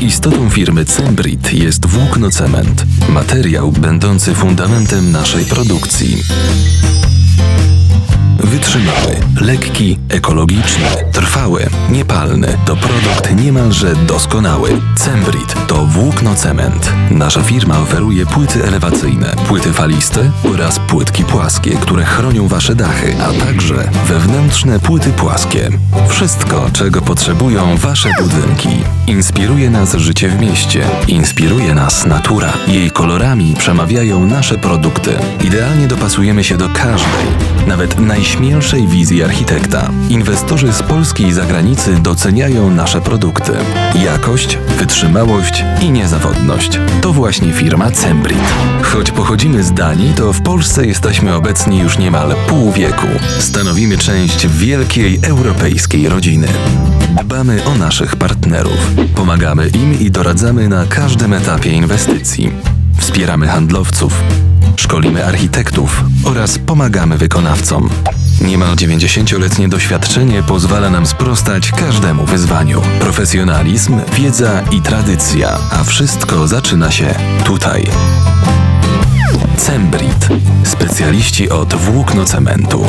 Istotą firmy Cembrit jest włóknocement, materiał będący fundamentem naszej produkcji. Wytrzymały, lekki, ekologiczny, trwały, niepalny to produkt niemalże doskonały. Cembrit to włóknocement. Nasza firma oferuje płyty elewacyjne, płyty faliste oraz płytki płaskie, które chronią Wasze dachy, a także wewnętrzne płyty płaskie. Wszystko, czego potrzebują Wasze budynki. Inspiruje nas życie w mieście, inspiruje nas natura. Jej kolorami przemawiają nasze produkty. Idealnie dopasujemy się do każdej, nawet najśmielszej wizji architekta. Inwestorzy z Polski i zagranicy doceniają nasze produkty. Jakość, wytrzymałość i niezawodność. To właśnie firma Cembrit. Choć pochodzimy z Danii, to w Polsce jesteśmy obecni już niemal pół wieku. Stanowimy część wielkiej europejskiej rodziny. Dbamy o naszych partnerów. Pomagamy im i doradzamy na każdym etapie inwestycji. Wspieramy handlowców. Szkolimy architektów oraz pomagamy wykonawcom. Niemal 90-letnie doświadczenie pozwala nam sprostać każdemu wyzwaniu. Profesjonalizm, wiedza i tradycja, a wszystko zaczyna się tutaj. Cembrit. Specjaliści od włóknocementu.